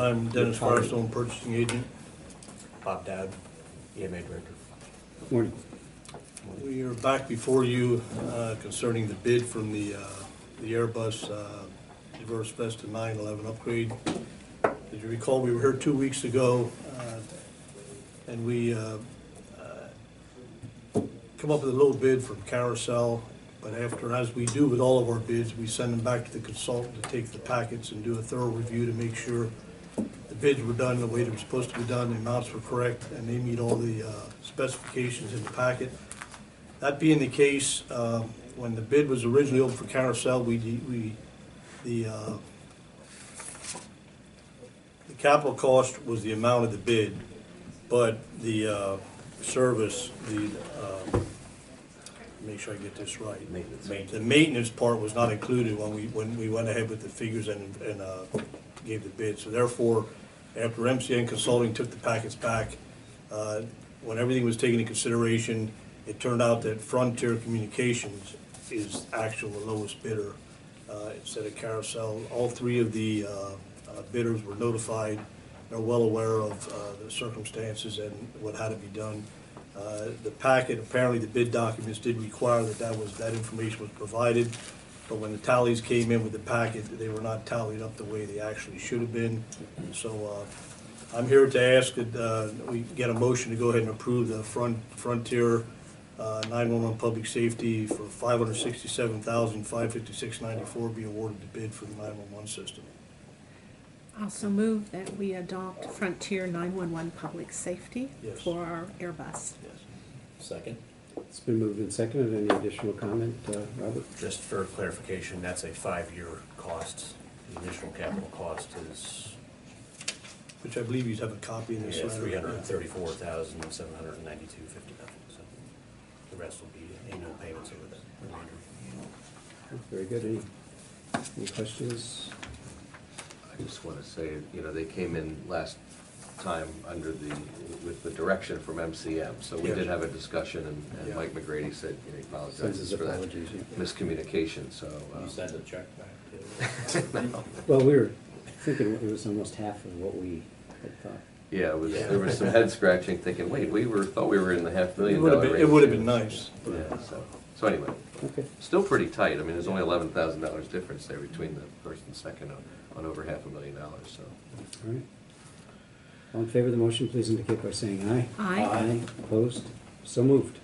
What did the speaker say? I'm Dennis Firestone, purchasing agent. Bob Dabb, EMA director. Morning. We are back before you concerning the bid from the Airbus Diverse Vesta 911 upgrade. As you recall, we were here 2 weeks ago, and we come up with a low bid from Carousel. But after, as we do with all of our bids, we send them back to the consultant to take the packets and do a thorough review to make sure the bids were done the way they were supposed to be done, the amounts were correct, and they meet all the specifications in the packet. That being the case, when the bid was originally open for Carousel, the capital cost was the amount of the bid, but the service, make sure I get this right. Maintenance. The maintenance part was not included when we went ahead with the figures and gave the bid. So therefore, after MCN Consulting took the packets back, when everything was taken into consideration, it turned out that Frontier Communications is actually the lowest bidder instead of Carousel. All three of the bidders were notified. They're well aware of the circumstances and what had to be done. The packet, apparently the bid documents did require that information was provided, but when the tallies came in with the packet, they were not tallied up the way they actually should have been. So I'm here to ask that we get a motion to go ahead and approve the Frontier 911 Public Safety for $567,556.94 be awarded the bid for the 911 system. Also move that we adopt Frontier 911 Public Safety for our Airbus. Yes. Second. It's been moved and seconded. Any additional comment, Robert? Just for clarification, that's a 5-year cost. The initial capital cost is, which I believe you have a copy in this. Yeah, $334,792.59. So the rest will be annual payments over the remainder. Very good. Any questions? I just want to say, you know, they came in last time with the direction from MCM, so we did have a discussion, and Mike McGrady said, you know, he apologizes for that miscommunication. So you sent a check back. No. Well, we were thinking it was almost half of what we had thought. Yeah, it was. Yeah. There was some head scratching, thinking, wait, we thought we were in the $500,000 range. It would have been nice. Yeah. So anyway, still pretty tight. I mean, there's only $11,000 difference there between the first and second on over $500,000. So, all right. All in favor of the motion, please indicate by saying aye. Aye. Aye. Opposed? So moved.